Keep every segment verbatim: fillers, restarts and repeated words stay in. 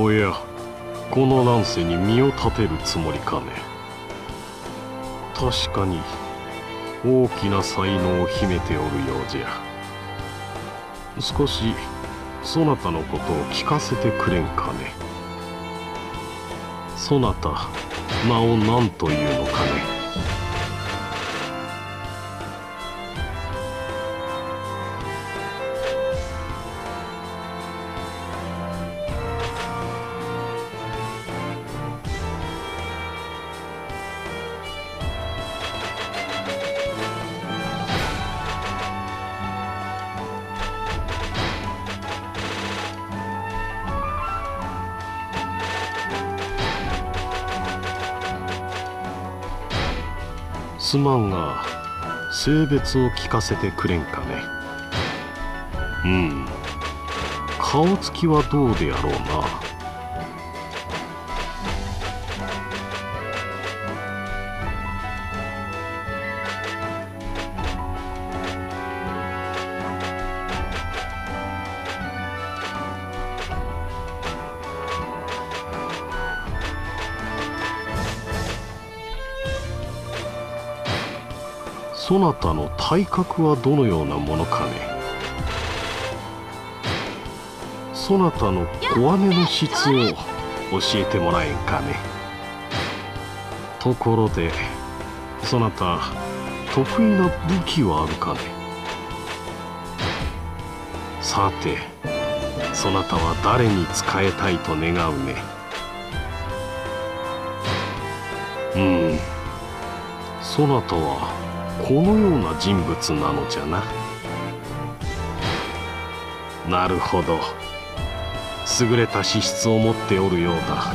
おや、この乱世に身を立てるつもりかね。確かに大きな才能を秘めておるようじゃ。少しそなたのことを聞かせてくれんかね。そなた、名を何というのかね。すまんが、性別を聞かせてくれんかね。うん、顔つきはどうであろうな。そなたの体格はどのようなものかね。そなたの小姉の質を教えてもらえんかね。ところで、そなた得意な武器はあるかね。さて、そなたは誰に仕えたいと願うね。うん、そなたはこのような人物なのじゃな。なるほど、優れた資質を持っておるようだ。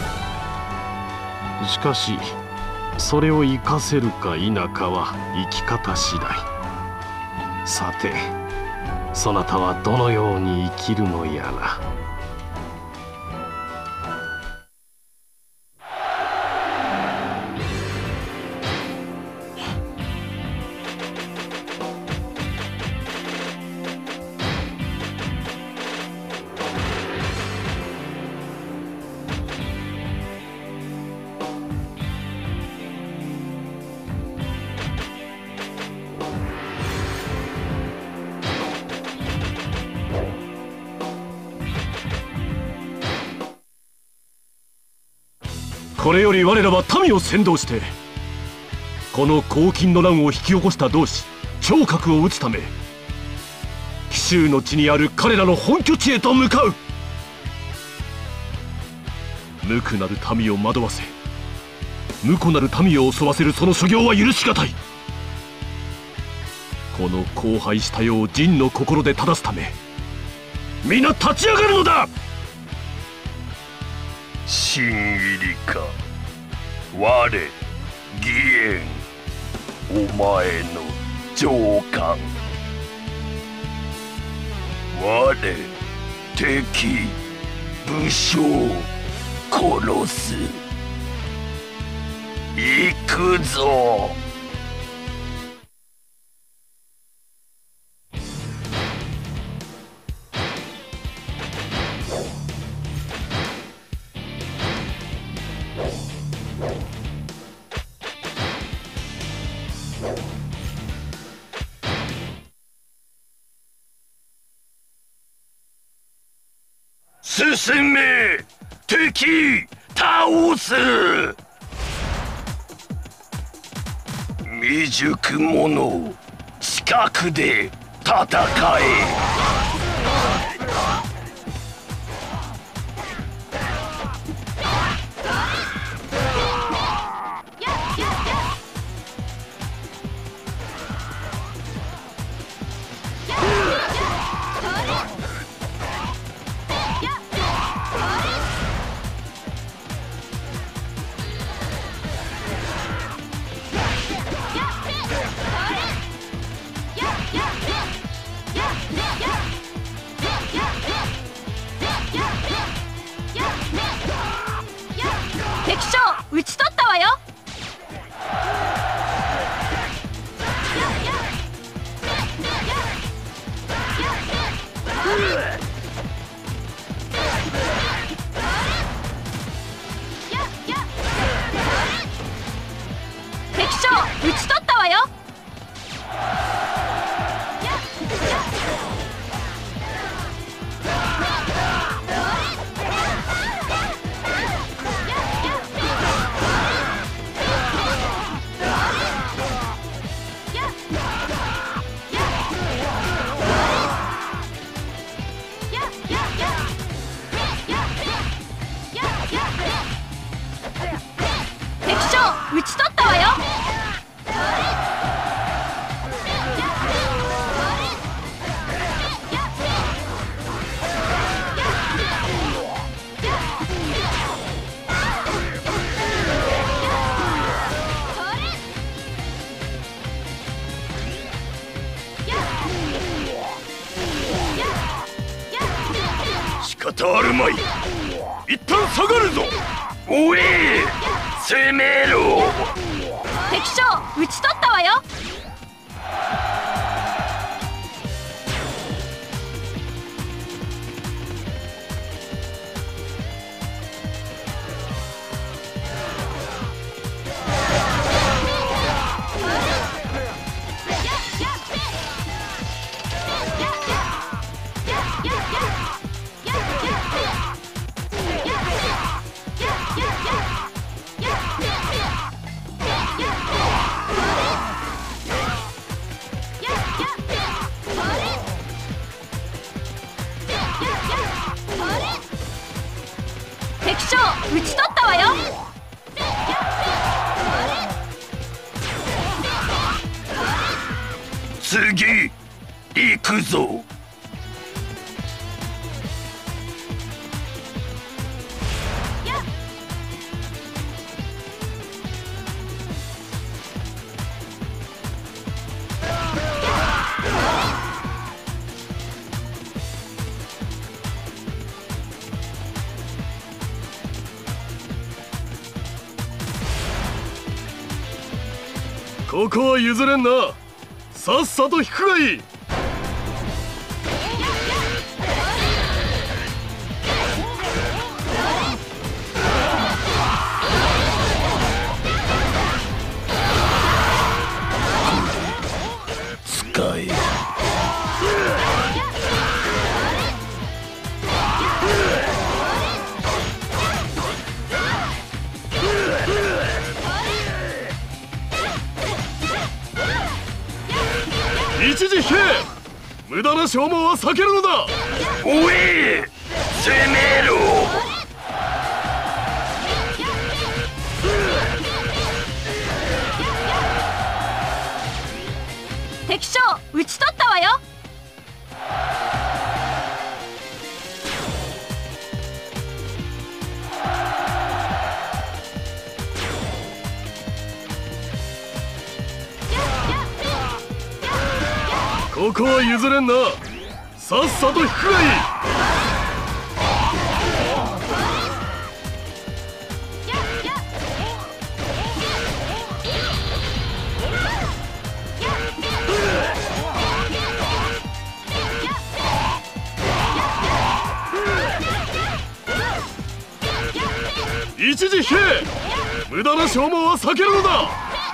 しかしそれを生かせるか否かは生き方次第。さて、そなたはどのように生きるのやら。これより我らは民を先導して、この黄巾の乱を引き起こした同志張角を討つため、紀州の地にある彼らの本拠地へと向かう。無垢なる民を惑わせ、無垢なる民を襲わせるその所業は許し難い。この荒廃した世を仁の心で正すため、皆立ち上がるのだ。新入りか、我義援、お前の上官。我敵武将殺す。行くぞ。進め、敵倒す。未熟者、近くで戦え。ち取ったわよ。打ち取ったわよ。仕方あるまい。一旦下がるぞ。おえ攻めろ。敵将討ち取ったわよ。敵将討ち取ったわよ。次行くぞ。ここは譲れんな。さっさと引くがいい。使え。一時兵、無駄な消耗は避けるのだ。おえ、攻めろ。敵将討ち取ったわよ。ここは譲れんな。さっさと引くがいい。一時兵、無駄な消耗は避けるのだ。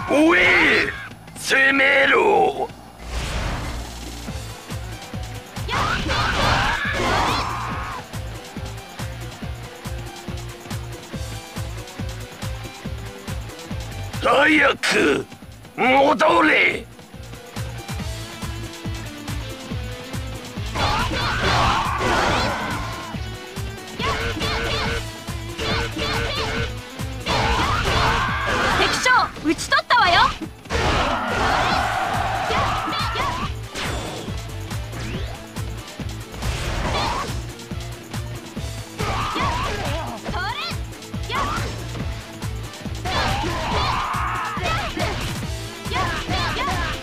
おえ、攻めろ。早く戻れ。敵将討ち取ったわよ。Yeah!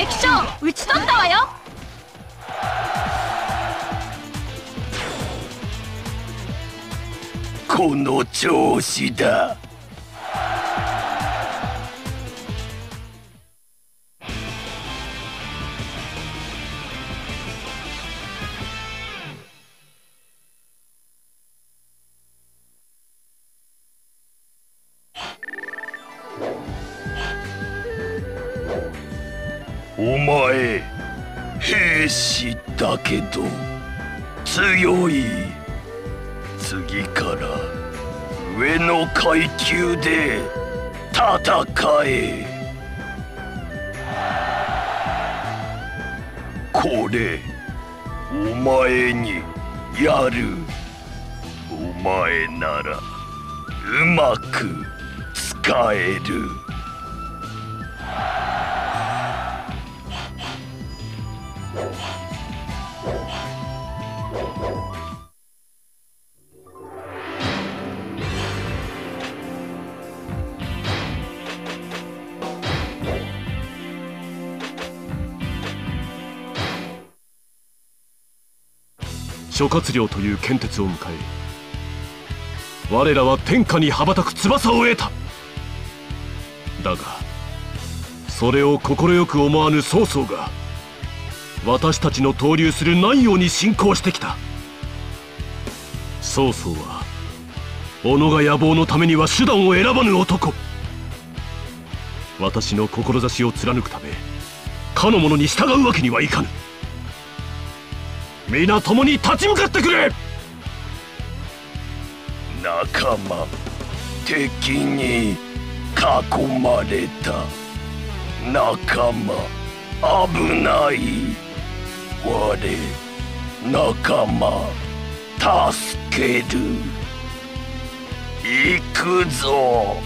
関所を打ち取ったわよ。この調子だ。お前、兵士だけど強い。次から上の階級で戦え。これお前にやる。お前ならうまく使える。諸葛亮という剣鉄を迎え、我らは天下に羽ばたく翼を得た。だがそれを快く思わぬ曹操が私たちの投入する南陽に侵攻してきた。曹操は己が野望のためには手段を選ばぬ男。私の志を貫くためかの者に従うわけにはいかぬ。皆共に立ち向かってくれ。仲間、敵に囲まれた。仲間、危ない。我、仲間、助ける。行くぞ。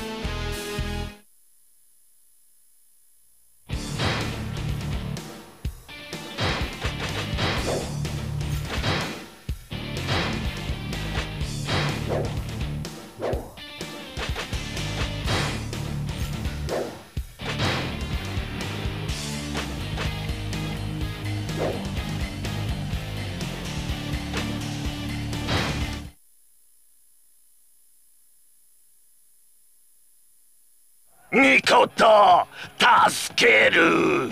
見事助ける。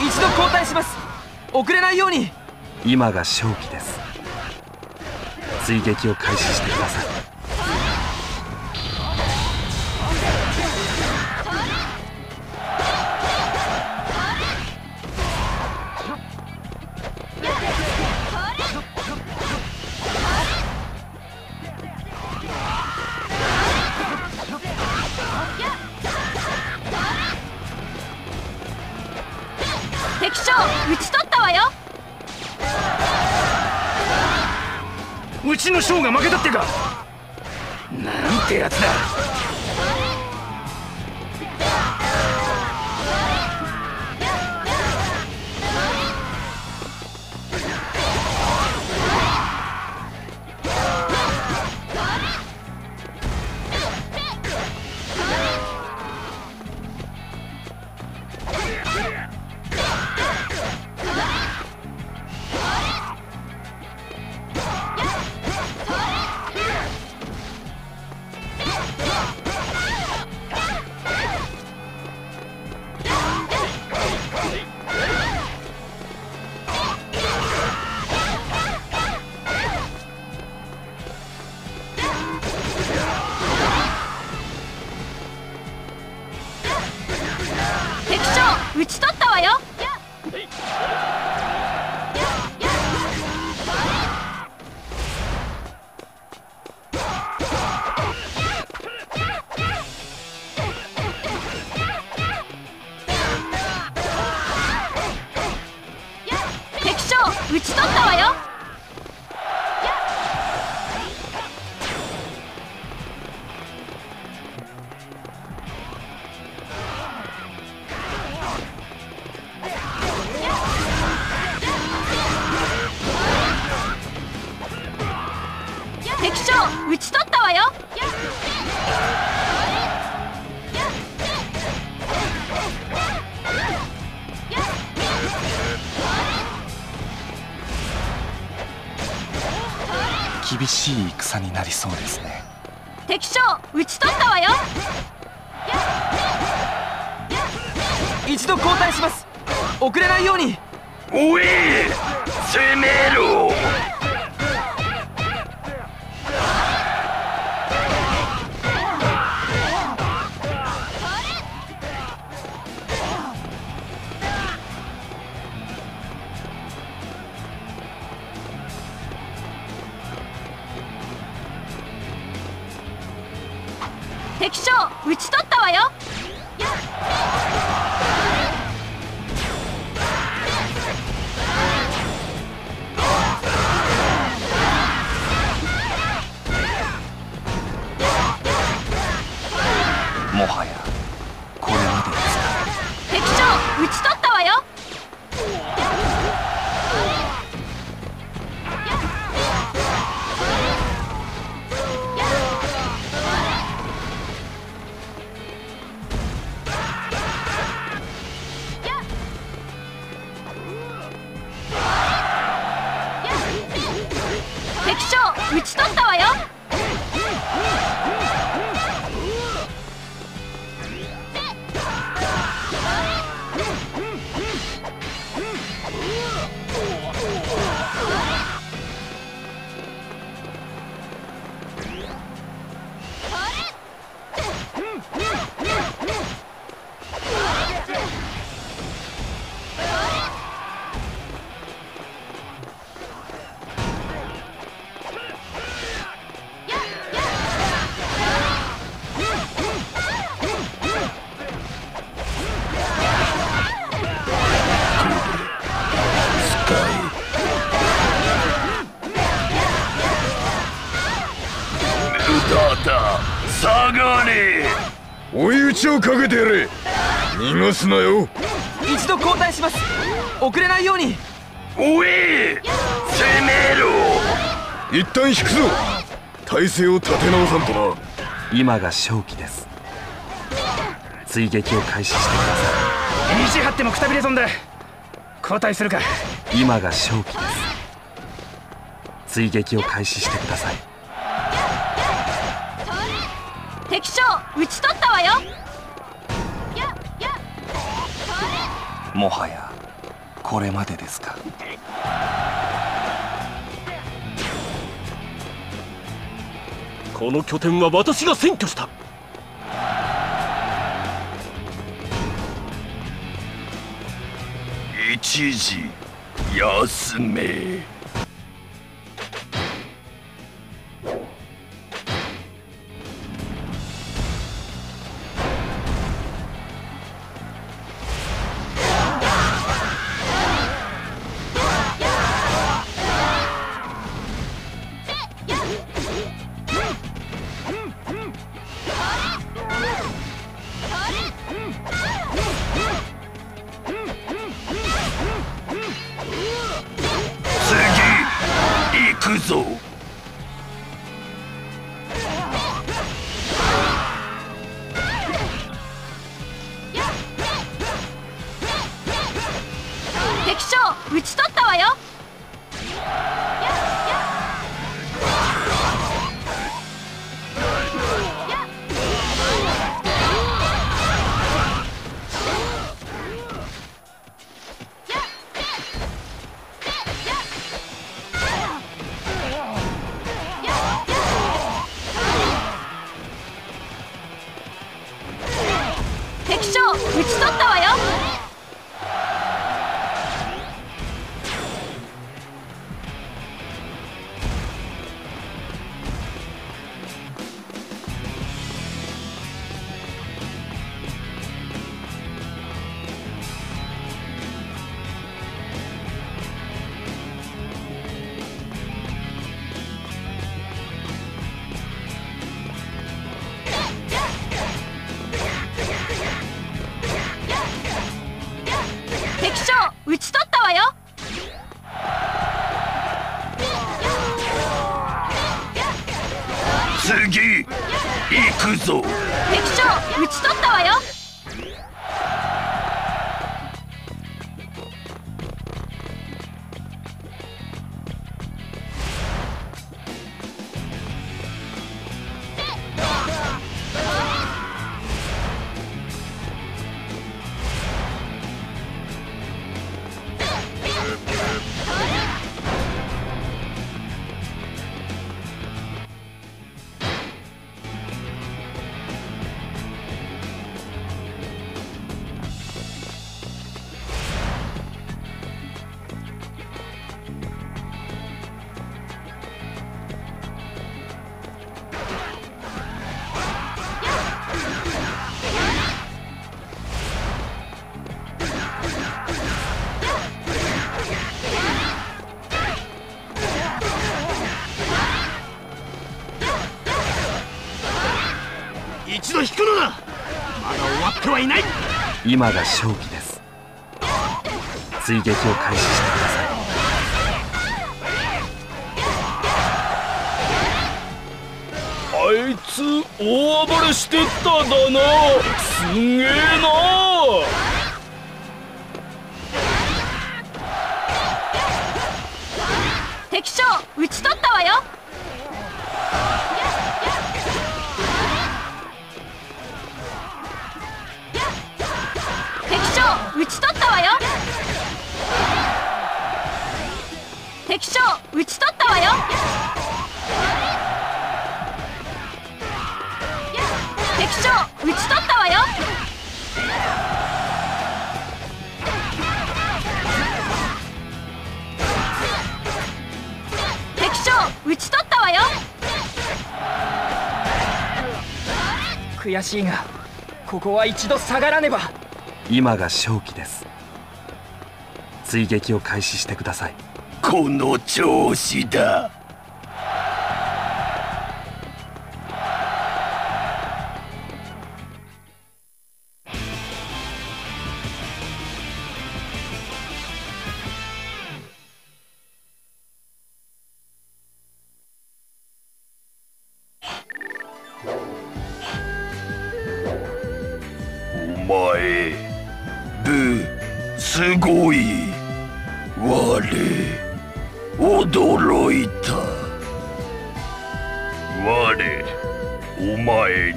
一度交代します。遅れないように。今が勝機です。追撃を開始してください。敵将討ち取ったわよ。うちの将が負けたってか。なんてやつだ。打ち取ったわよ。敵将打ち取ったわよ。打ち取ったわよ。厳しい戦になりそうですね。敵将打ち取ったわよ。一度交代します。遅れないように。おい、攻めろ。敵将打ち取ったわよ。もはやこれまでですか。敵将打ち取ったわよ。打ち取ったわよ。下がれ。追い打ちをかけてやれ。逃がすなよ。一度交代します。遅れないように。おい、攻めろ。一旦引くぞ。体勢を立て直さんとな。今が勝機です。追撃を開始してください。意地張ってもくたびれ損だ。交代するか。今が勝機です。追撃を開始してください。敵将打ち取ったわよ。もはやこれまでですか。この拠点は私が占拠した。一時休め。敵将打ち取ったわよ。敵将打ち取ったわよ。打ち取ったわよ。一度引くのだ。まだ終わってはいない。今が勝機です。追撃を開始してください。あいつ大暴れしてっただな。すげえな。敵将討ち取ったわよ。敵将討ち取ったわよ。敵将討ち取ったわよ。敵将討ち取ったわよ。打ち取ったわよ。悔しいがここは一度下がらねば。今が勝機です。追撃を開始してください。この調子だ。お前、ぶ、すごい、我、驚いた。我、お前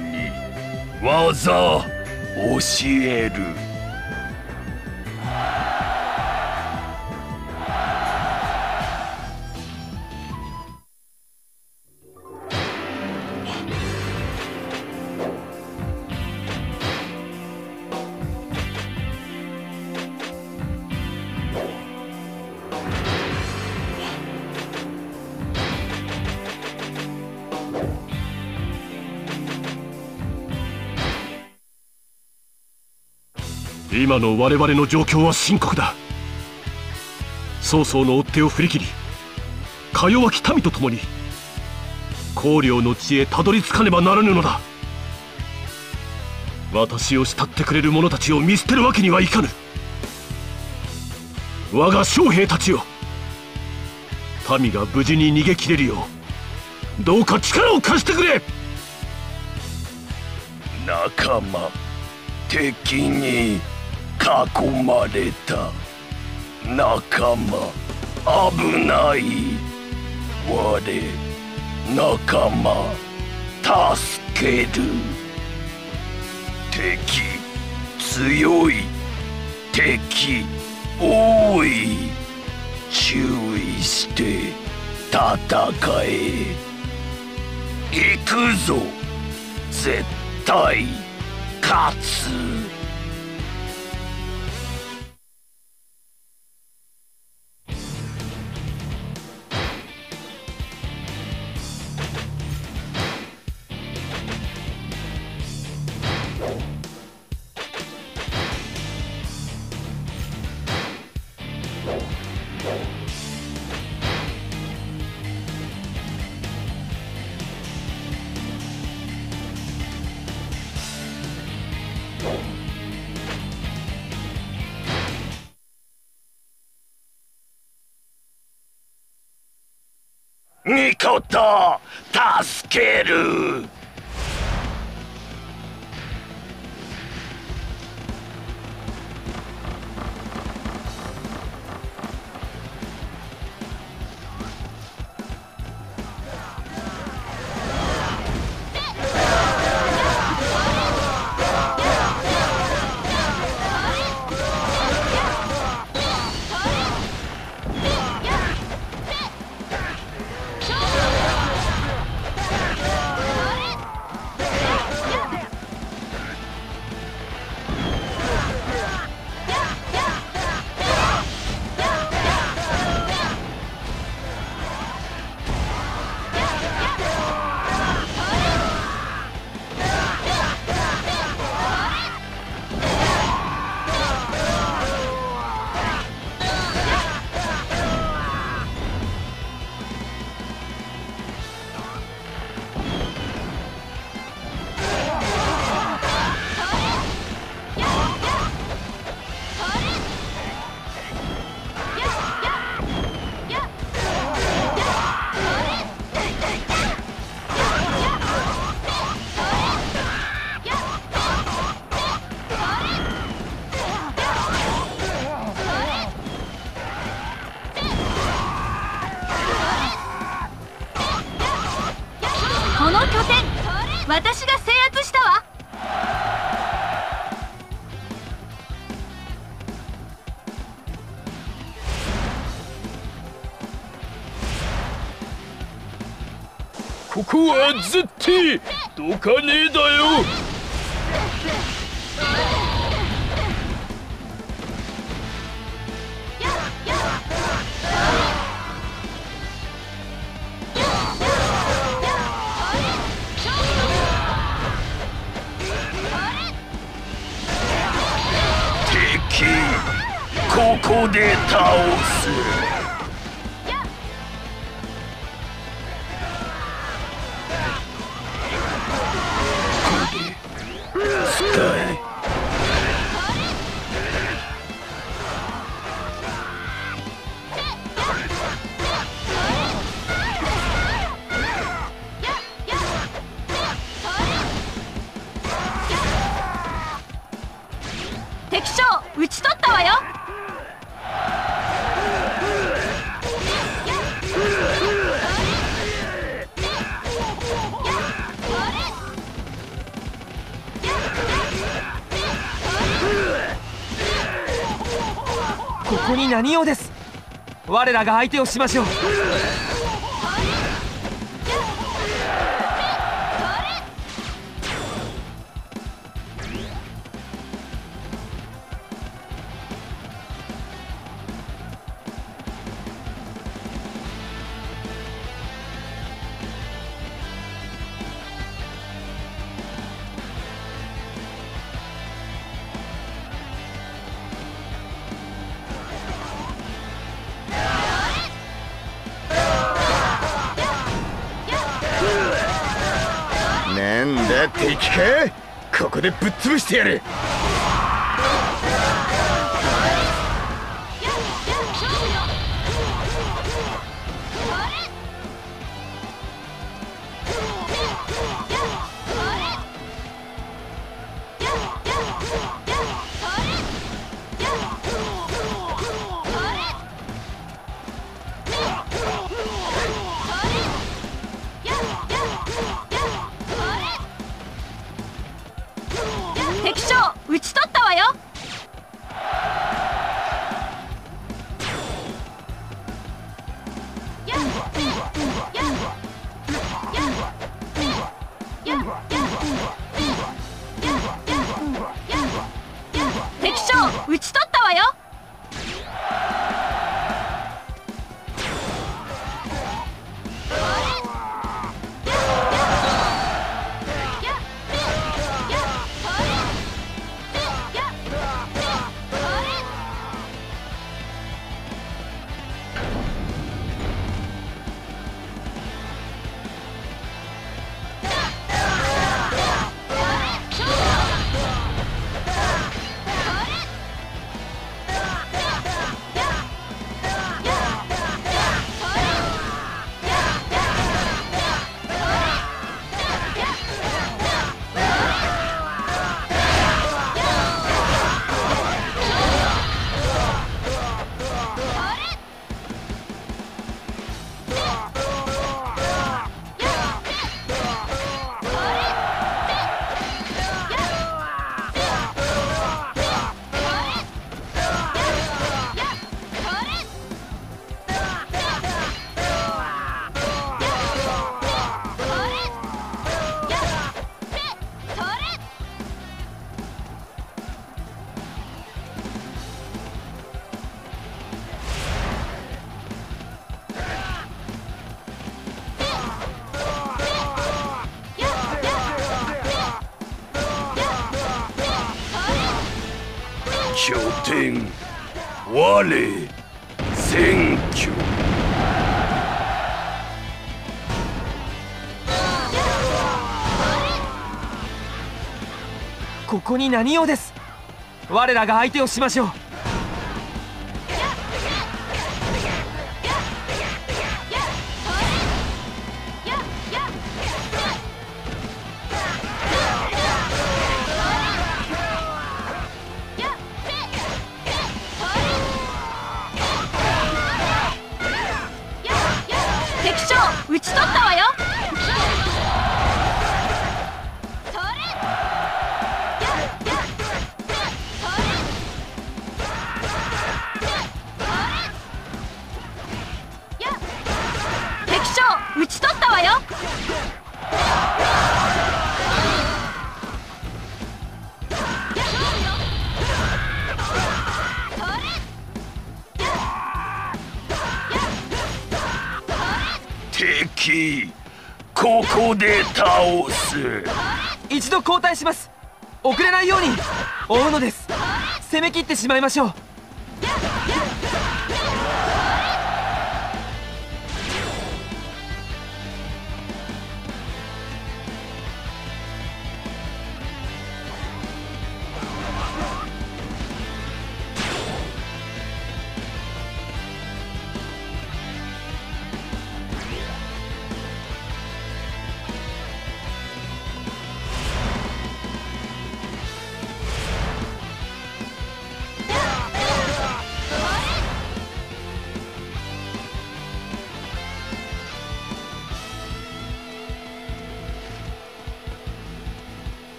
に、技、教える。今の我々の状況は深刻だ。曹操の追っ手を振り切り、か弱き民と共に公領の地へたどり着かねばならぬのだ。私を慕ってくれる者たちを見捨てるわけにはいかぬ。我が将兵たちよ、民が無事に逃げ切れるようどうか力を貸してくれ。仲間、敵に囲まれた。仲間、危ない。我、仲間、助ける。敵、強い。敵、多い。注意して戦え。行くぞ、絶対勝つ。みこと助ける。私が制圧したわ。ここは絶対どかねえだよ。敵、ここで倒す。敵将討ち取ったわよ。ここに何用です。我らが相手をしましょう。なんだ敵か、ここでぶっ潰してやる。敵将討ち取ったわよ。敵将討ち取ったわよ。拠点我占拠。ここに何用です。我らが相手をしましょう。敵将討ち取ったわよ。敵、ここで倒す。一度後退します。遅れないように追うのです。攻め切ってしまいましょう。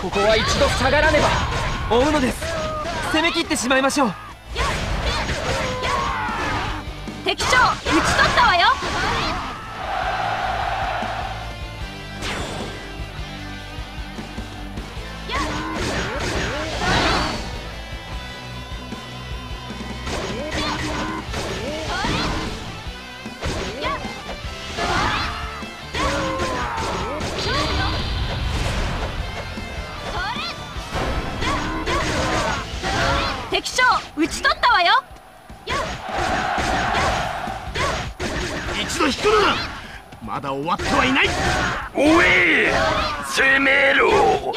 ここは一度下がらねば。追うのです。攻め切ってしまいましょう。敵将討ち取ったわよ。打ち取ったわよ。一度引くな。まだ終わってはいない。おえ、攻めろ。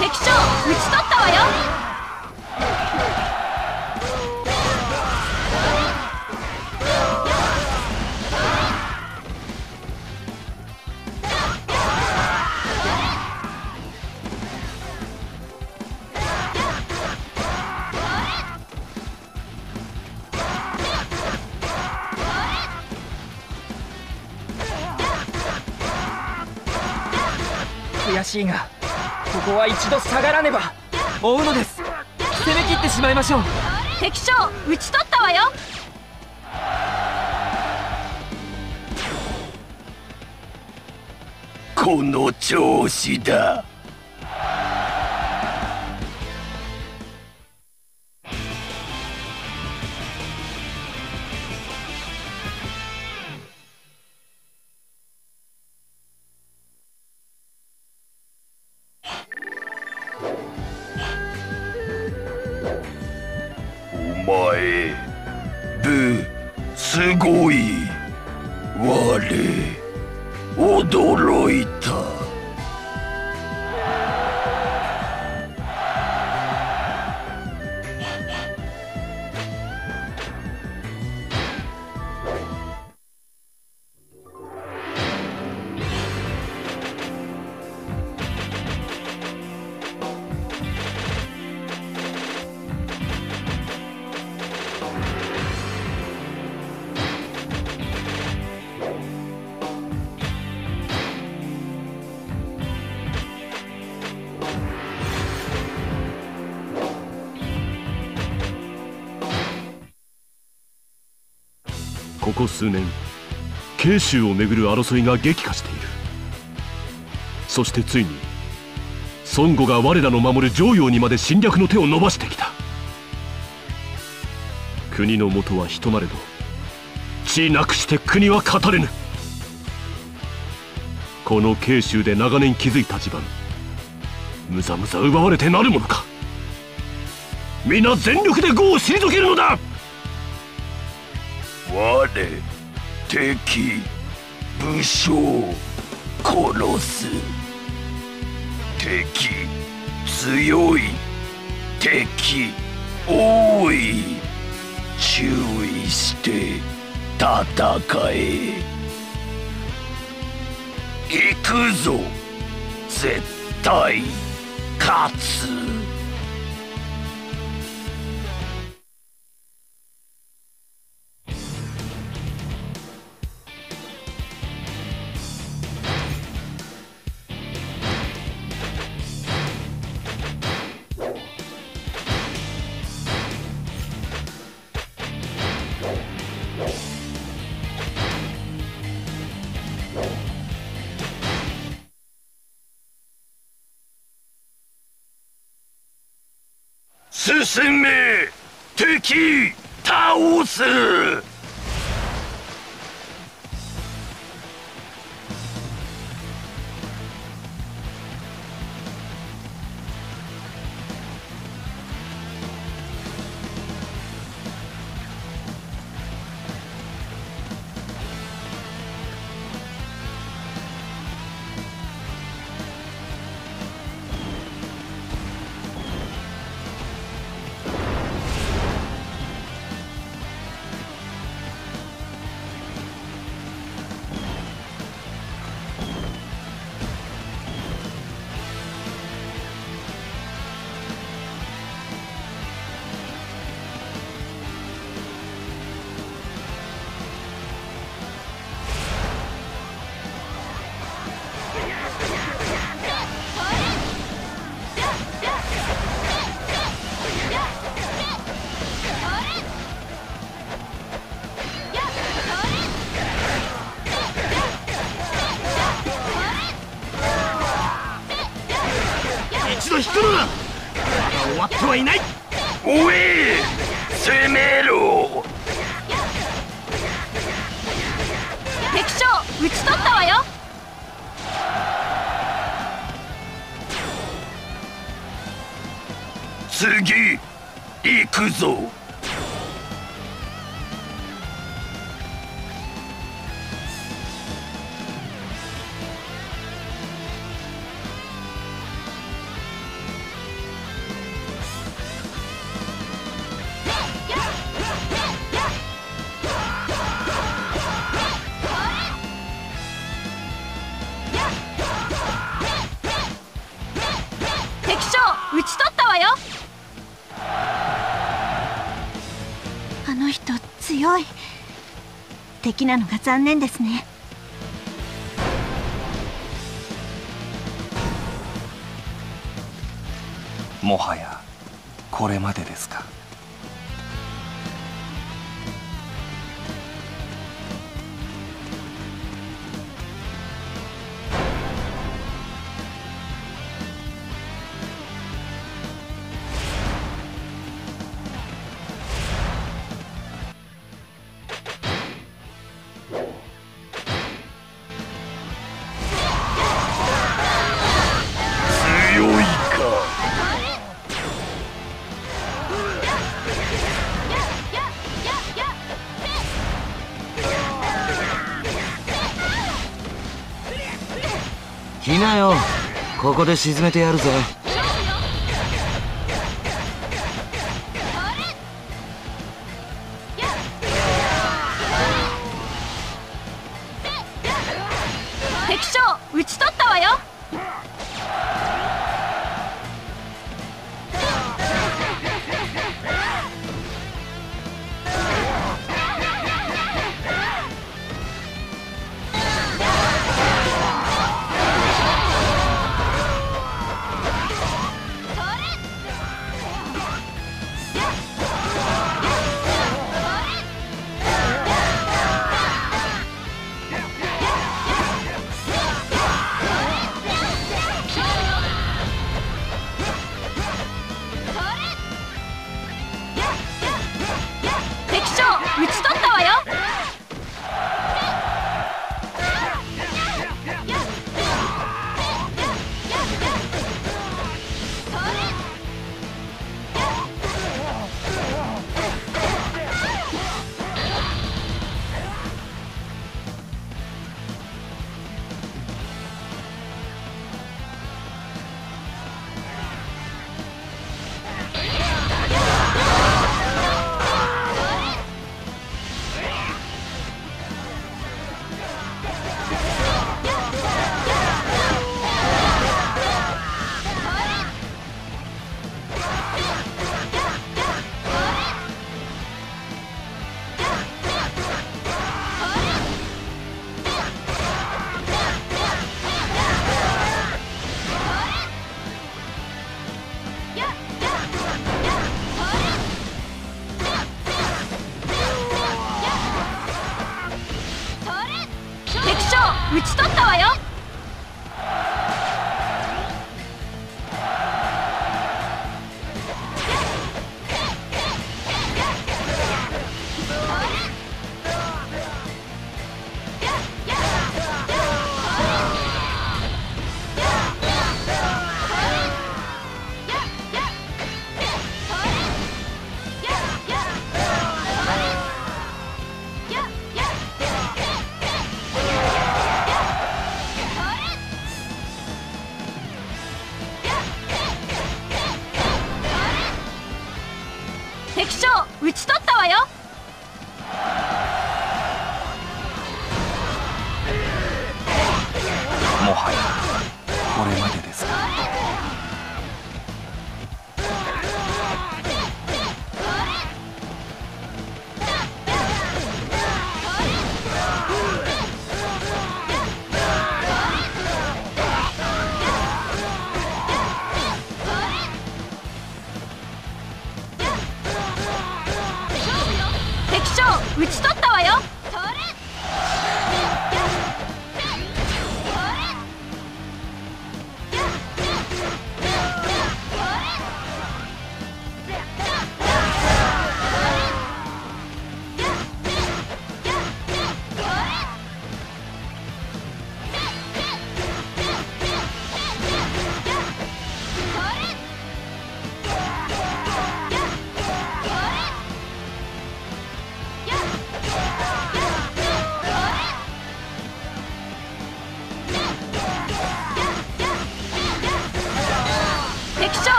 敵将打ち取ったわよ。ここは一度下がらねば。追うのです。攻め切ってしまいましょう。敵将討ち取ったわよ。この調子だ。ここ数年、慶州をめぐる争いが激化している。そしてついに孫悟が我らの守る襄陽にまで侵略の手を伸ばしてきた。国の元は人なれど、地なくして国は語れぬ。この慶州で長年築いた地盤、むざむざ奪われてなるものか。皆全力で呉を退けるのだ。我、敵、武将、殺す。敵、強い。敵、多い。注意して、戦え。行くぞ、絶対勝つ。進め、敵倒す。次、行くぞ。敵将、討ち取ったわよ。人強い。敵なのが残念ですね。もはやこれまでですか。いなよ、ここで沈めてやるぜ。敵将、討ち取ったわよ。関所を討ち取ったわよ。も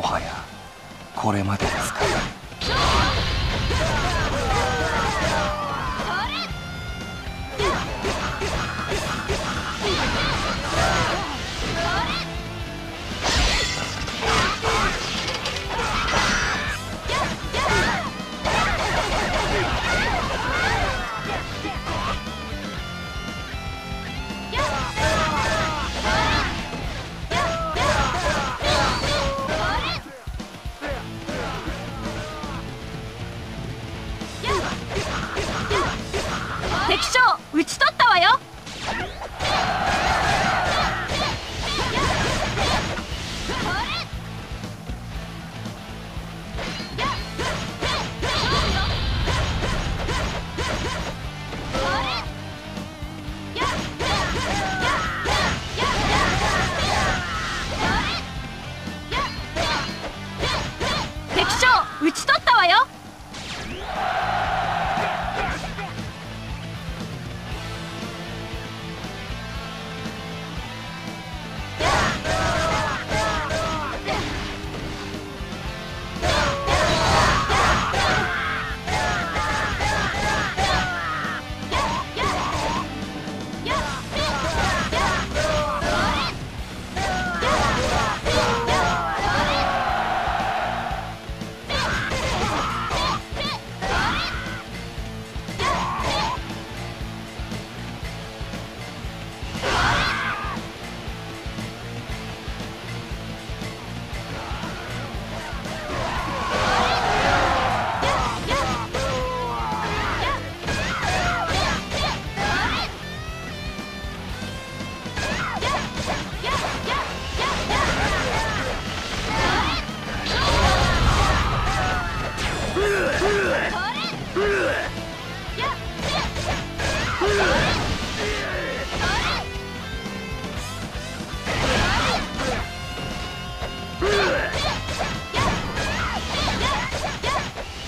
はやこれまでですか。討ち取ったわよ。討ち取ったわよ。次行くぞ。もはやこれまでですか。敵将討ち取ったわよ。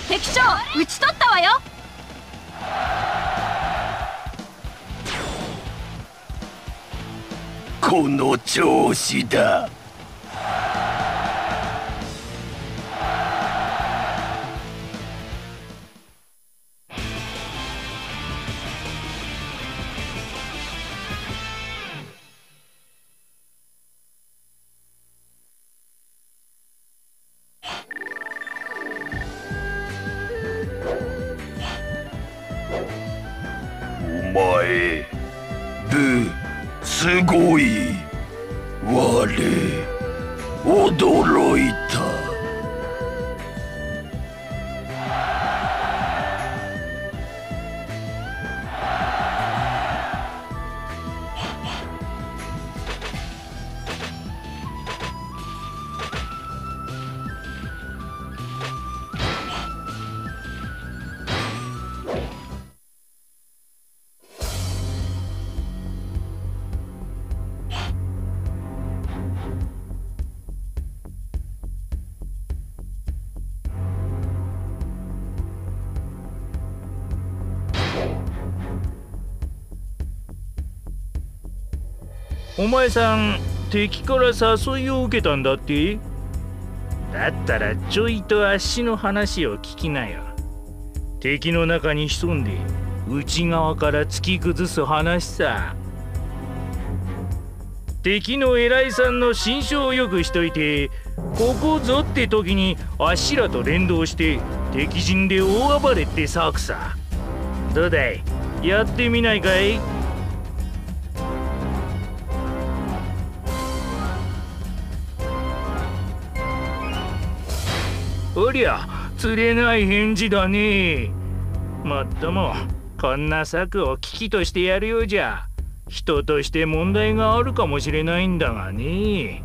敵将討ち取ったわよ。敵将討ち取ったわよ。この調子だ。お前、ですごい。我、驚いた。お前さん敵から誘いを受けたんだって？だったらちょいとあっしの話を聞きなよ。敵の中に潜んで内側から突き崩す話さ。敵の偉いさんの心証をよくしといて、ここぞって時にあっしらと連動して敵陣で大暴れって策さ。どうだい、やってみないかい？おりゃ釣れない返事だね。まっともこんな策を危機としてやるようじゃ人として問題があるかもしれないんだがね。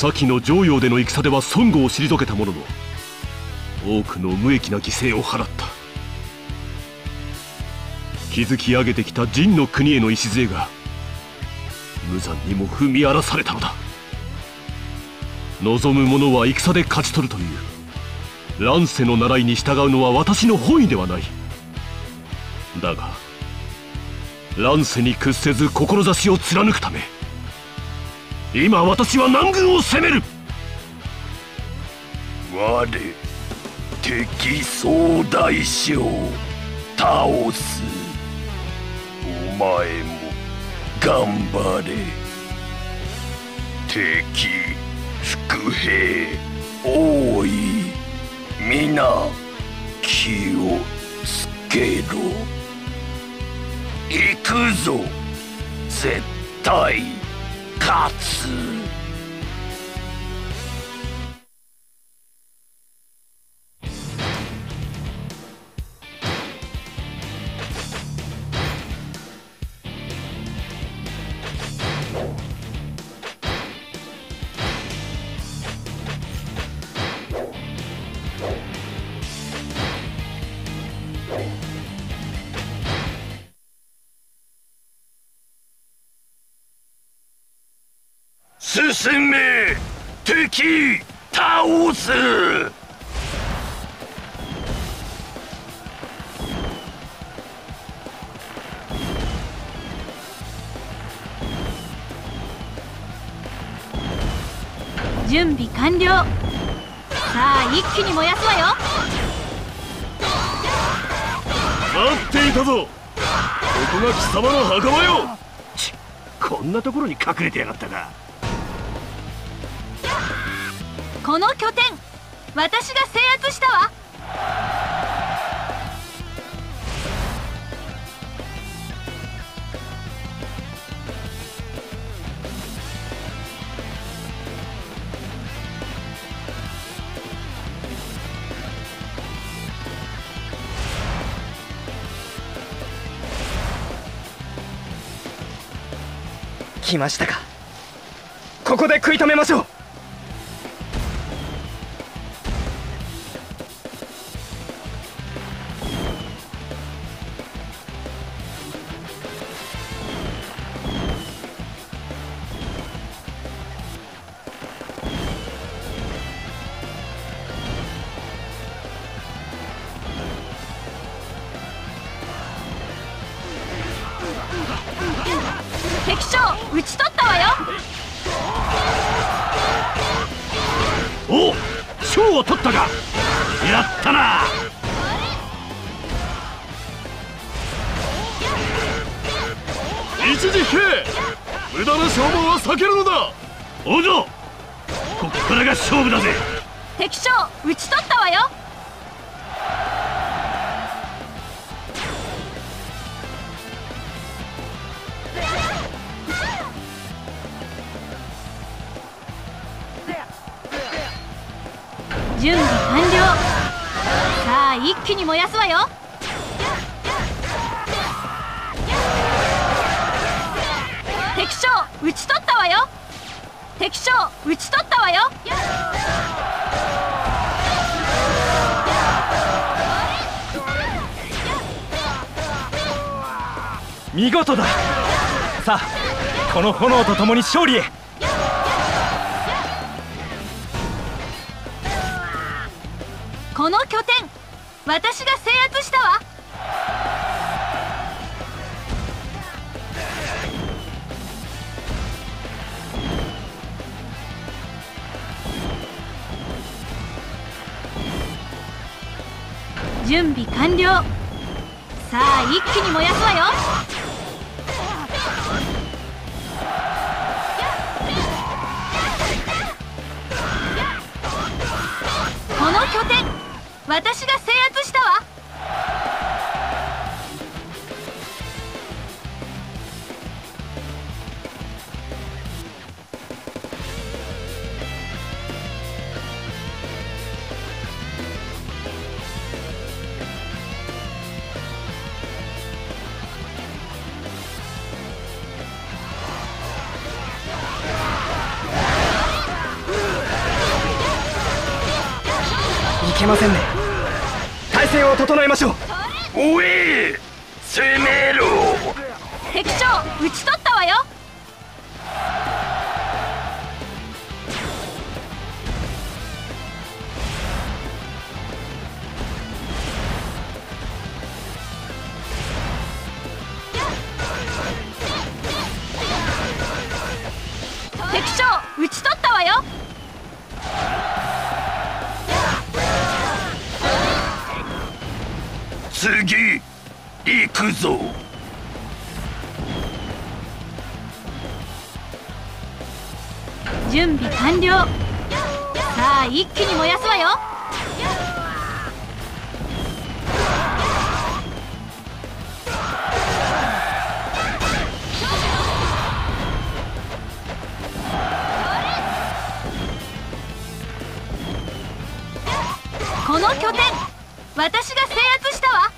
先の常陽での戦では孫悟を退けたものの、多くの無益な犠牲を払った。築き上げてきた神の国への礎が無残にも踏み荒らされたのだ。望む者は戦で勝ち取るという乱世の習いに従うのは私の本意ではない。だが乱世に屈せず志を貫くため、今私は南軍を攻める。我敵総大将タオス、お前も頑張れ。敵伏兵多い、皆気をつけろ。行くぞ、絶対勝つ。進め、敵倒す。準備完了。さあ一気に燃やすわよ。待っていたぞ、ここが貴様の墓場よ。ちっ、こんなところに隠れてやがったか。この拠点、私が制圧したわ。来ましたか。ここで食い止めましょう。敵将討ち取ったわよ。おっ、将を取ったか。やったな。一時兵、無駄な消耗は避けるのだ。お嬢、こっからが勝負だぜ。敵将討ち取ったわよ。準備完了。さあ一気に燃やすわよ。敵将討ち取ったわよ。敵将討ち取ったわよ。見事だ。さあこの炎と共に勝利へ。この拠点私が制圧したわ。準備完了。さあ一気に燃やすわよ。この拠点私が制圧したわ。いけませんね。体勢を整えましょう。おい攻めろ。敵将討ち取ったわよ。敵将討ち取ったわよ。次行くぞ。準備完了。さあ一気に燃やすわよ。この拠点私が制圧したわ。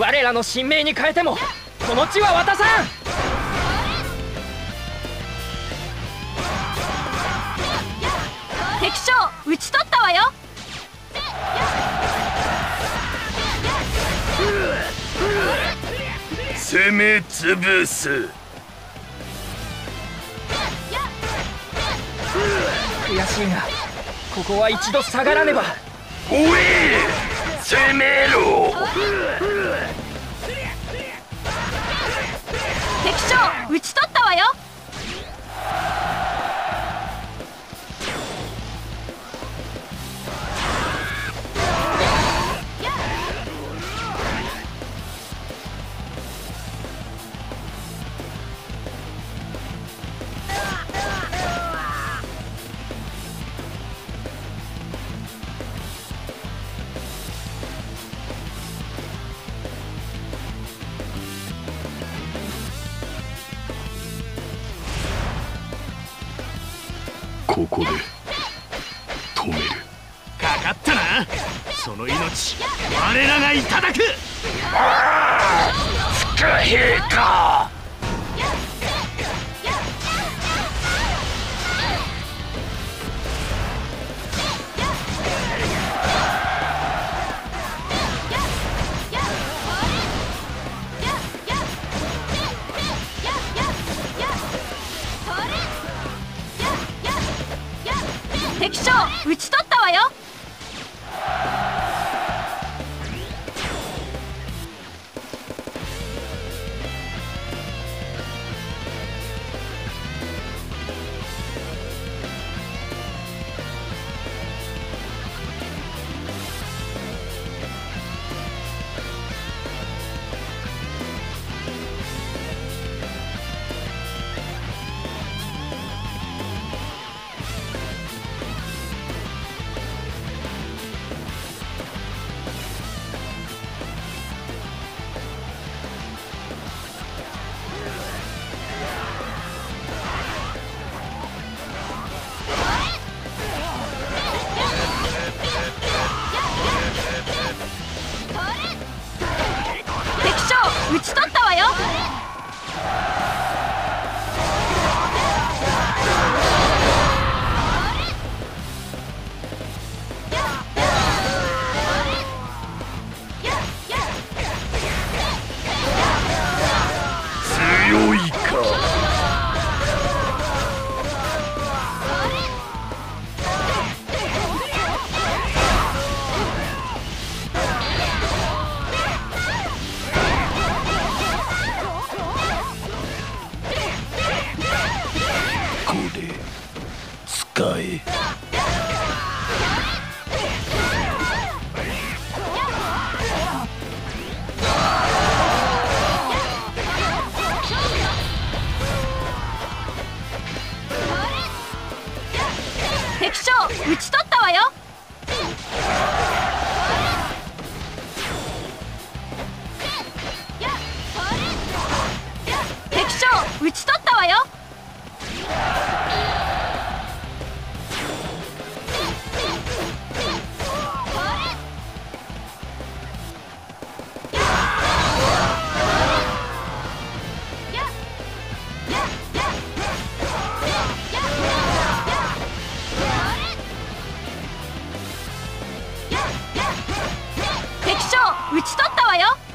我らの神明に変えてもこの地は渡さん。敵将討ち取ったわよ。攻め潰す。悔しいがここは一度下がらねば。おい攻めろ。敵将討ち取ったわよ。ここで止める。かかったなその命。我らがいただく。ああ不可避か。敵将討ち取ったわよ。これ使え。敵将討ち取ったわよ。敵将討ち取ったわよ。討ち取ったわよ。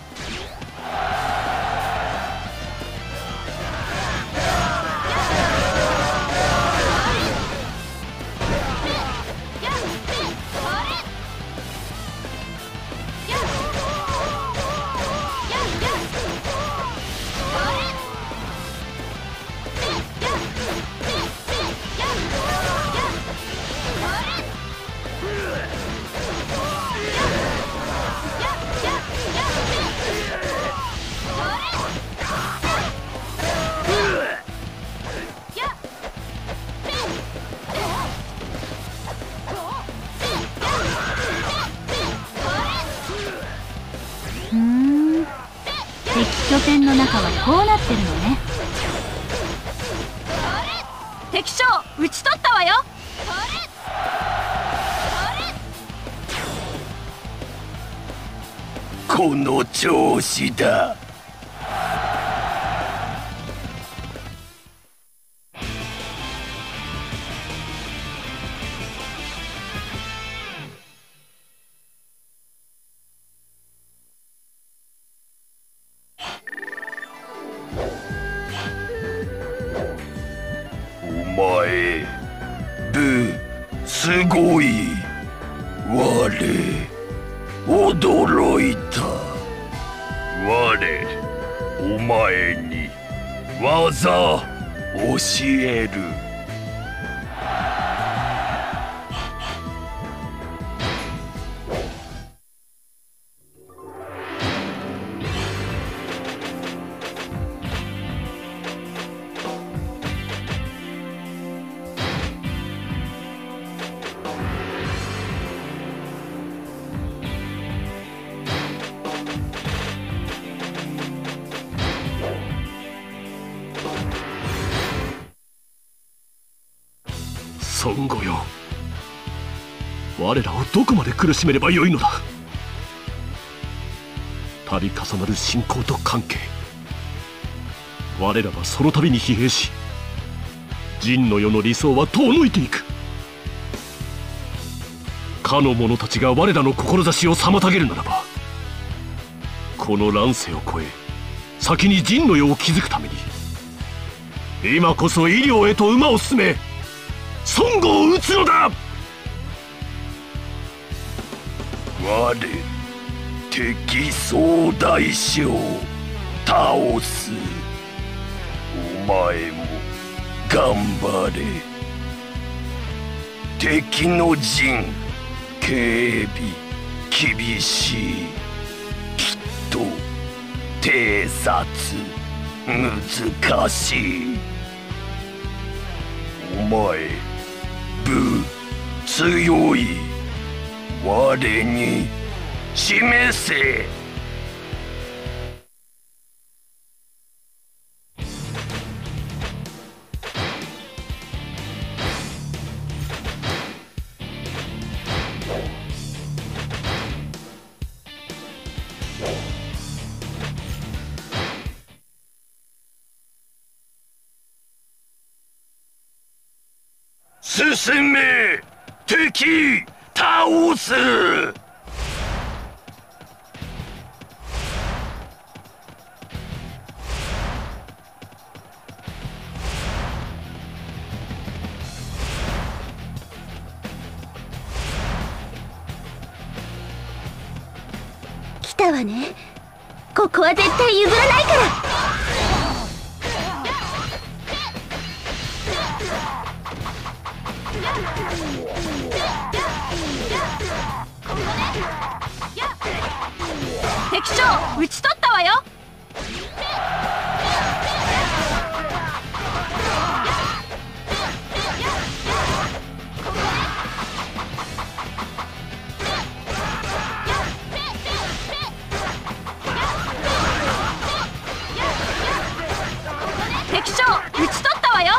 拠点の中はこうなってるのね。敵将討ち取ったわよ。この調子だ。お前、ぶ、すごい。我、驚いた。我、お前に技教える。孫悟よ、我らをどこまで苦しめればよいのだ。度重なる信仰と関係、我らはその度に疲弊し、神の世の理想は遠のいていく。かの者たちが我らの志を妨げるならば、この乱世を超え先に神の世を築くために、今こそ医療へと馬を進め、孫悟を討つのだ。我、敵総大将タオス、お前も頑張れ。敵の陣警備厳しい。きっと偵察難しい。お前、ぶ、強い。我に示せ。進め、敵倒す。来たわね。ここは絶対譲らないから。関所を討ち取ったわよ。敵将を討ち取ったわよ。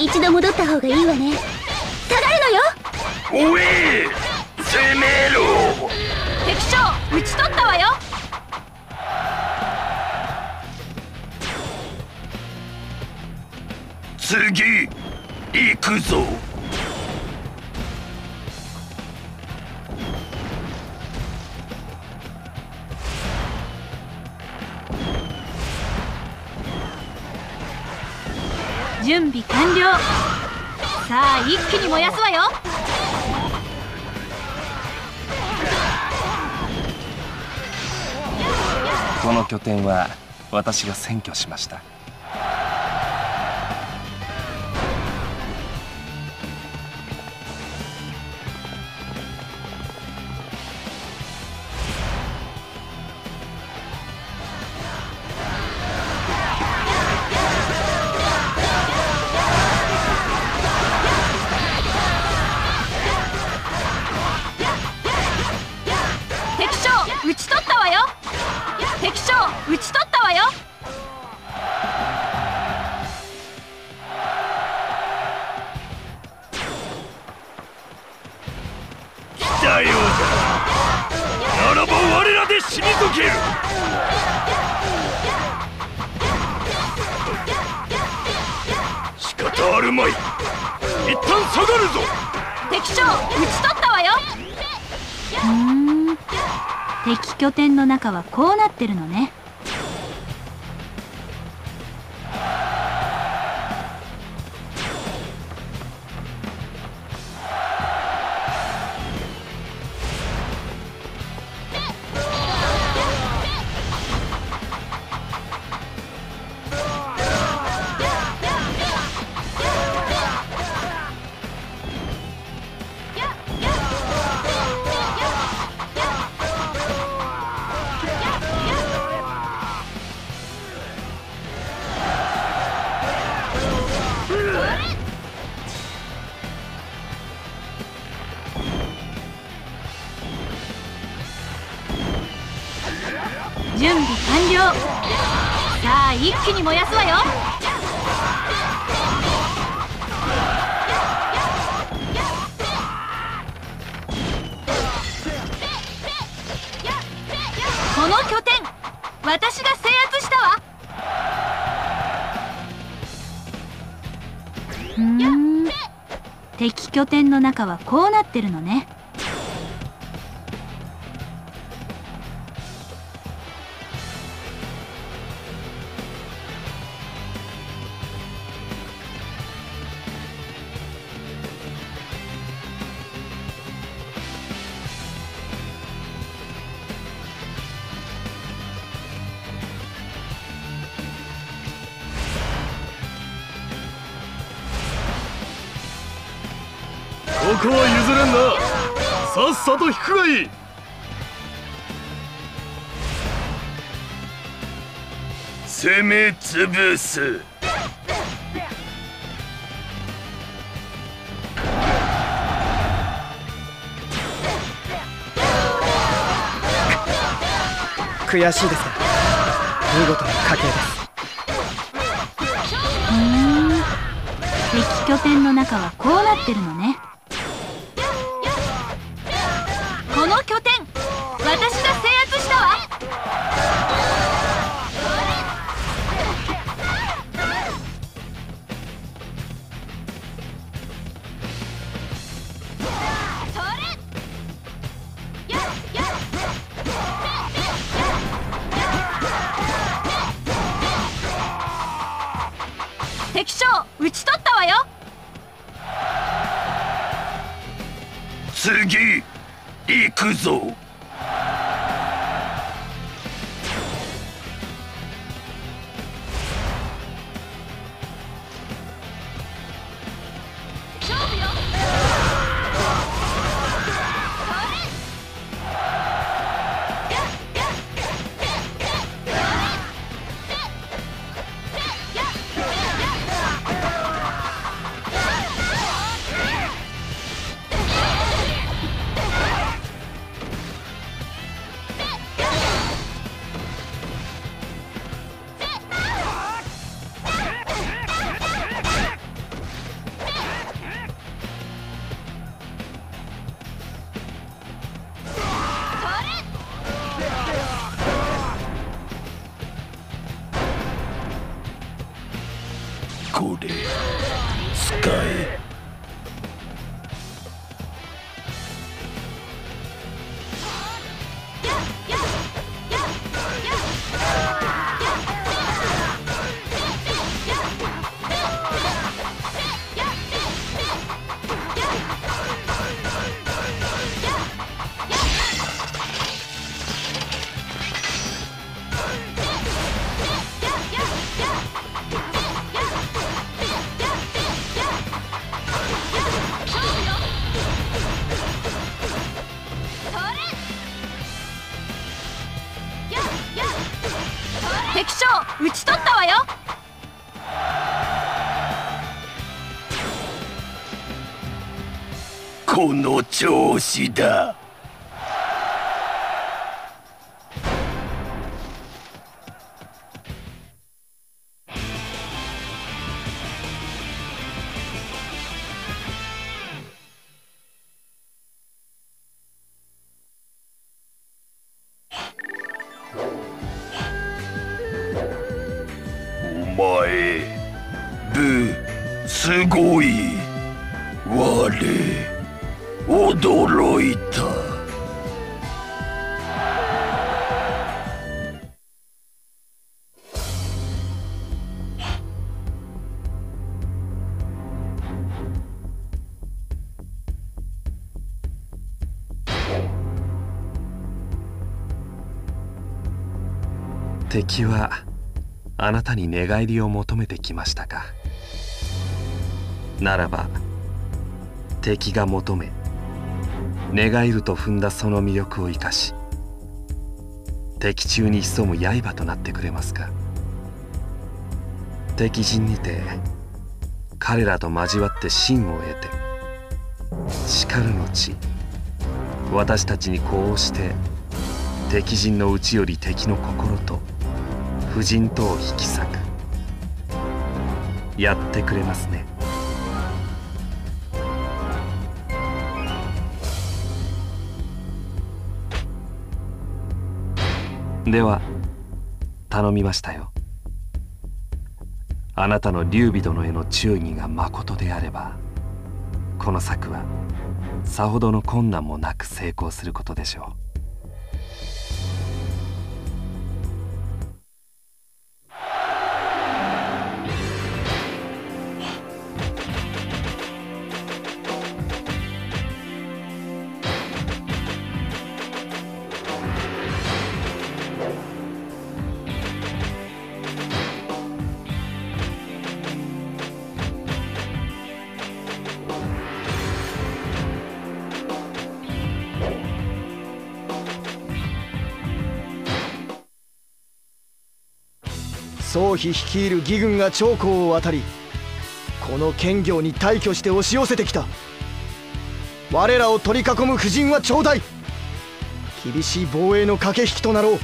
一度戻った方がいいわね。下がるのよ。おえ、攻めろ。敵将を討ち取ったわよ。次行くぞ。準備完了。さあ一気に燃やすわよ。この拠点は私が占拠しました。討ち取ったわよ。敵将討ち取ったわよ。来たようだ。ならば我らで退ける。仕方あるまい。一旦下がるぞ。敵将討ち取ったわよ。うんー、敵拠点の中はこうなってるのね。準備完了。さあ一気に燃やすわよ。この拠点私が制圧したわ。うーん、敵拠点の中はこうなってるのね。ここは譲れんな。さっさと引くがいい。攻め潰す。悔しいですが見事な家系です。敵拠点の中はこうなってるのね。この拠点私が制圧したわ。敵将討ち取ったわよ。次行くぞ。将討ち取ったわよ。この調子だ。お前、ぶ、すごい。我、驚いた。敵はあなたに寝返りを求めてきましたか。ならば敵が求め寝返ると踏んだその魅力を生かし、敵中に潜む刃となってくれますか。敵陣にて彼らと交わって真を得て、しかるのち私たちにこうして敵陣のうちより敵の心と婦人とを引き裂く。やってくれますね。では頼みましたよ。あなたの劉備殿への忠義がまことであれば、この策はさほどの困難もなく成功することでしょう。曹丕率いる義軍が長江を渡り、この県境に大挙して押し寄せてきた。我らを取り囲む布陣は頂戴。厳しい防衛の駆け引きとなろう。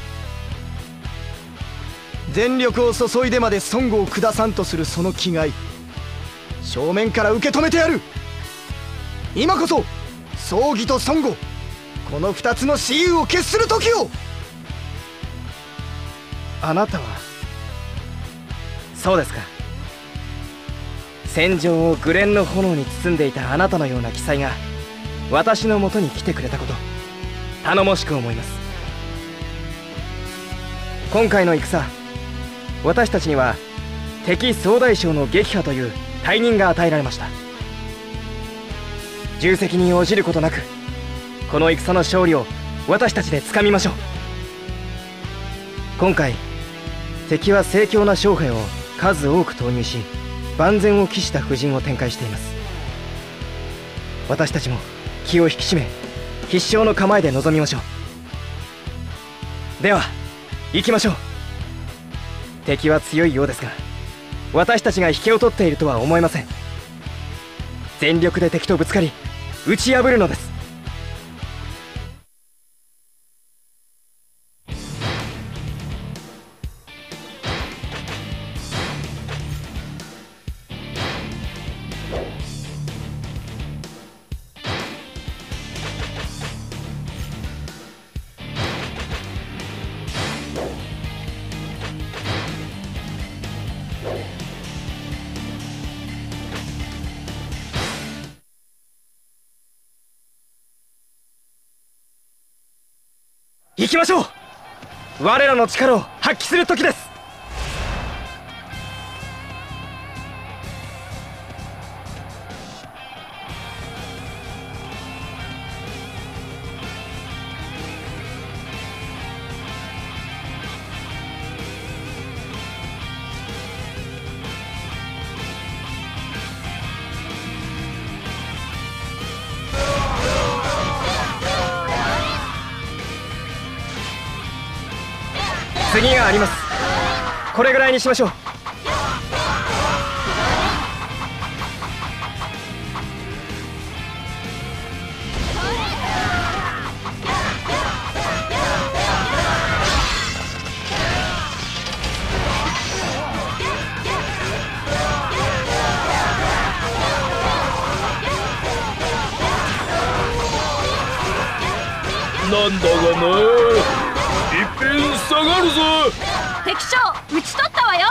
全力を注いでまで孫悟を下さんとするその気概、正面から受け止めてやる。今こそ曹魏と孫悟、このふたつの雌雄を決する時を。あなたはそうですか。戦場を紅蓮の炎に包んでいたあなたのような奇才が私のもとに来てくれたこと、頼もしく思います。今回の戦、私たちには敵総大将の撃破という大任が与えられました。重責に応じることなく、この戦の勝利を私たちで掴みましょう。今回敵は精強な将兵を数多く投入し、万全を期した布陣を展開しています。私たちも気を引き締め、必勝の構えで臨みましょう。では行きましょう。敵は強いようですが、私たちが引けを取っているとは思えません。全力で敵とぶつかり打ち破るのです。行きましょう。我らの力を発揮する時です。次があります。これぐらいにしましょう。なんだがな、一品下がるぞ。敵将討ち取ったわよ。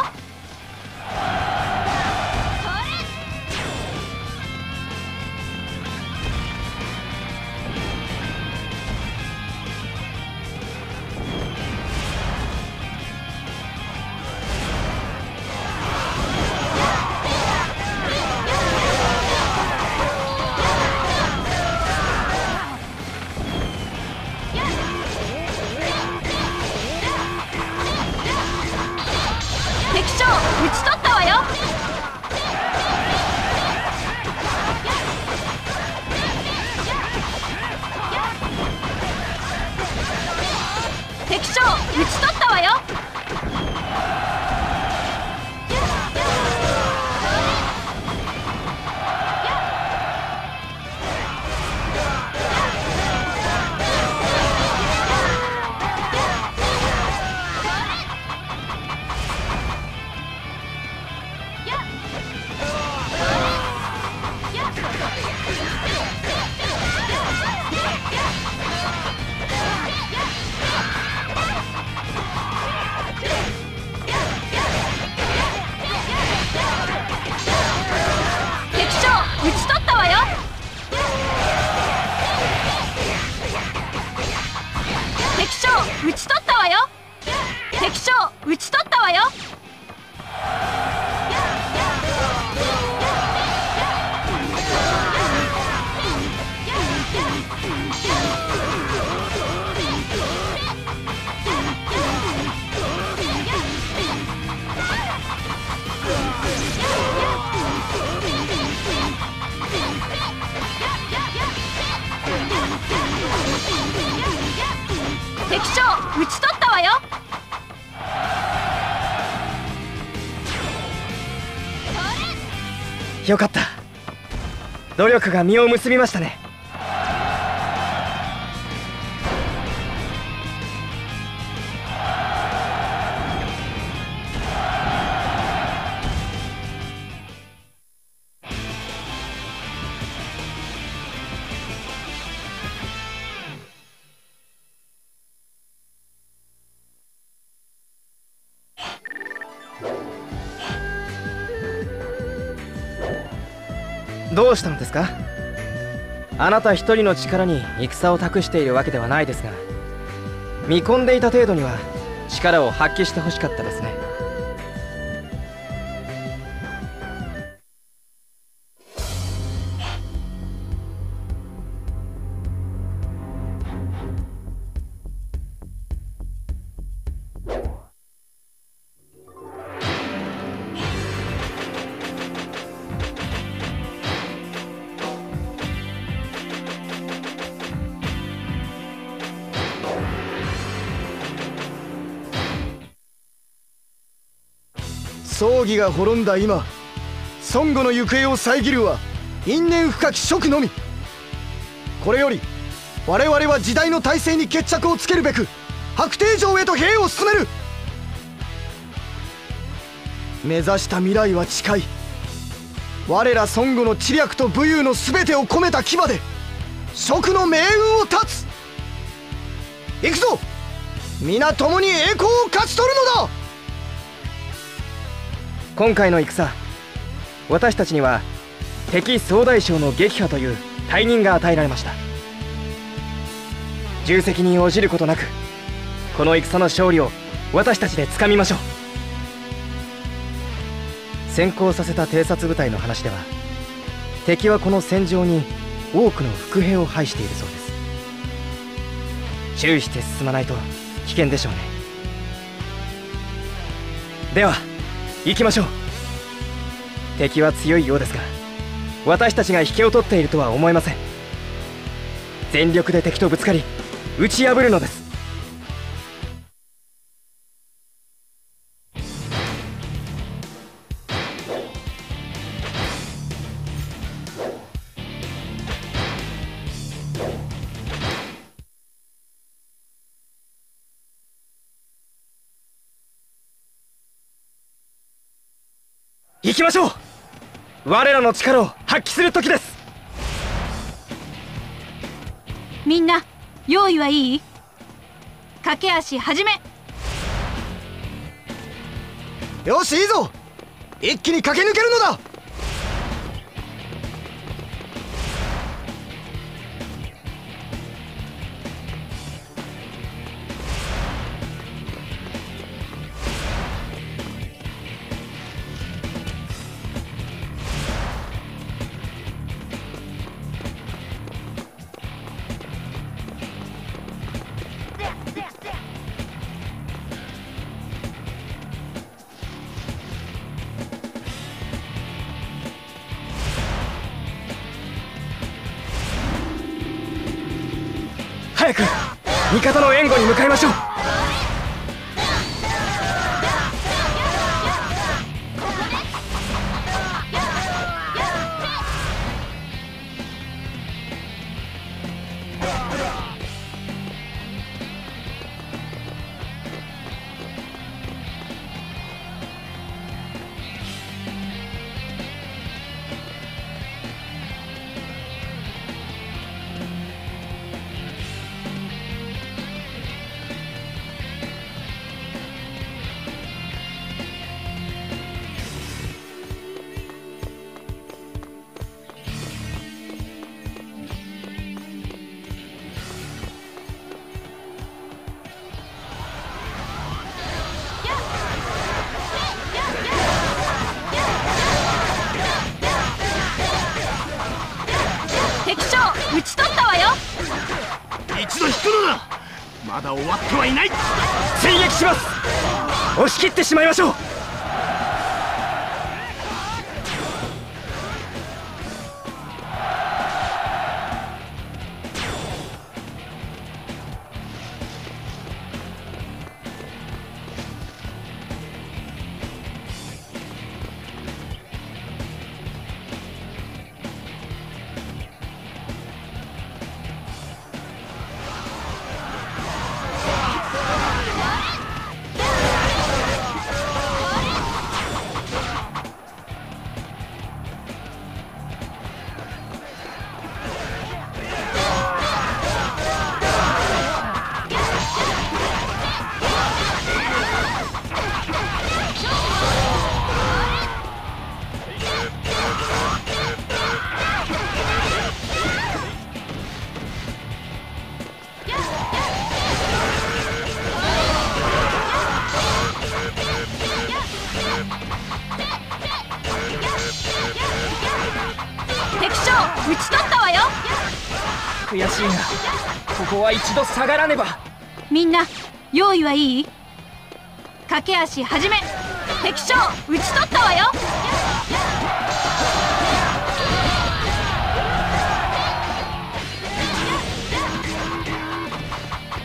よかった、努力が実を結びましたね。どうしたのですか？あなた一人の力に戦を託しているわけではないですが、見込んでいた程度には力を発揮してほしかったですね。葬儀が滅んだ今、孫悟の行方を遮るは因縁深き職のみ。これより我々は時代の大勢に決着をつけるべく白帝城へと兵を進める。目指した未来は近い。我ら孫悟の知略と武勇の全てを込めた牙で職の命運を断つ。行くぞ、皆共に栄光を勝ち取るのだ。今回の戦、私たちには敵総大将の撃破という大任が与えられました。重責に応じることなく、この戦の勝利を私たちで掴みましょう。先行させた偵察部隊の話では、敵はこの戦場に多くの伏兵を配しているそうです。注意して進まないと危険でしょうね。では行きましょう。敵は強いようですが、私たちが引けを取っているとは思えません。全力で敵とぶつかり打ち破るのです。行きましょう。我らの力を発揮する時です。みんな用意はいい？駆け足始め。よし、いいぞ。一気に駆け抜けるのだ。早く味方の援護に向かいましょう。打ち取ったわよ。一度引くのだ。まだ終わってはいない。追撃します。押し切ってしまいましょう。打ち取ったわよ。悔しいな。ここは一度下がらねば。みんな用意はいい？駆け足始め。敵将打ち取ったわよ。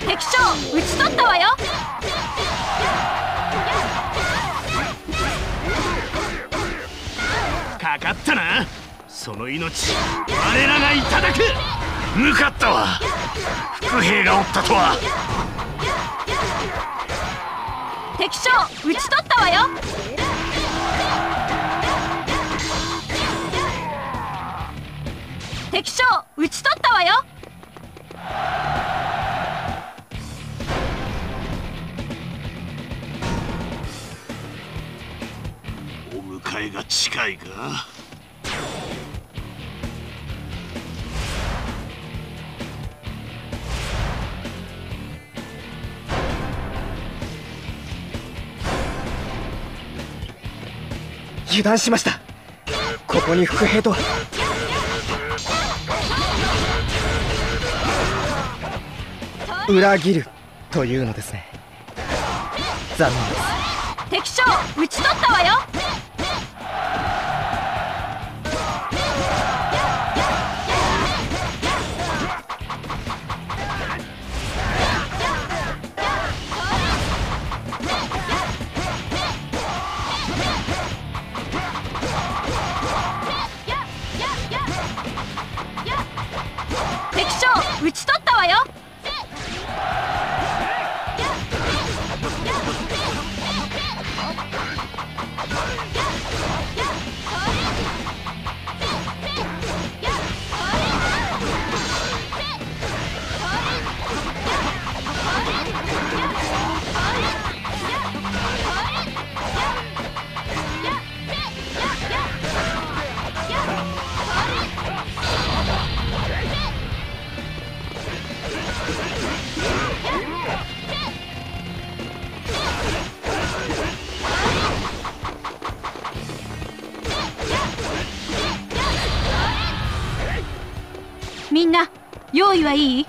敵将打ち取ったわよ。かかったな。その命、我らがいただく。向かったわ。伏兵がおったとは。敵将討ち取ったわよ。敵将討ち取ったわよ。お迎えが近いか。油断しました。ここに伏兵とは。裏切るというのですね。残念です。敵将討ち取ったわよ。打ち取ったわよ。用意はいい？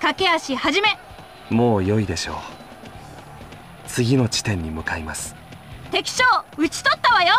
駆け足始め。もう良いでしょう。次の地点に向かいます。敵将討ち取ったわよ。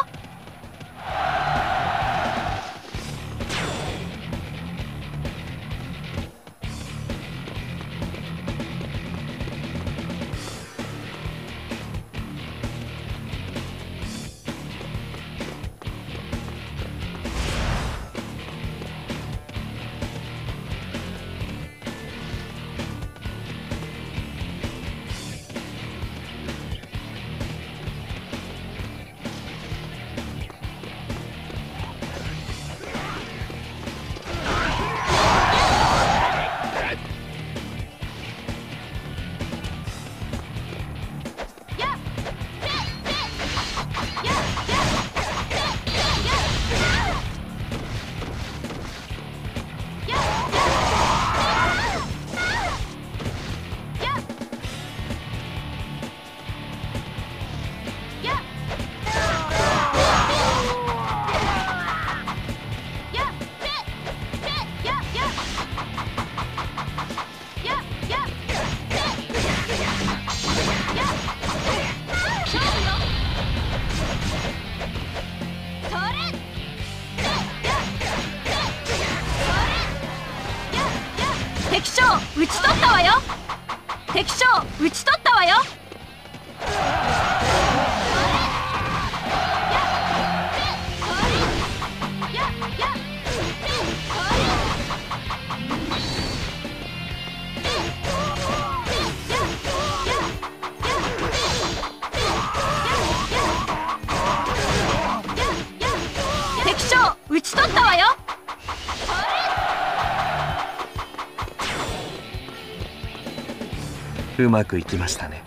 うまくいきましたね。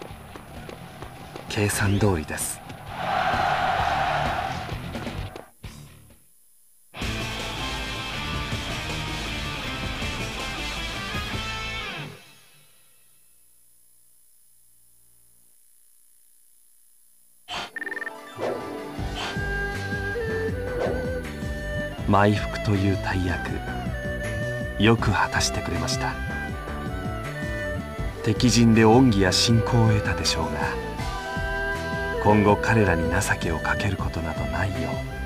計算通りです。埋伏という大役、よく果たしてくれました。敵陣で恩義や信仰を得たでしょうが、今後彼らに情けをかけることなどないよう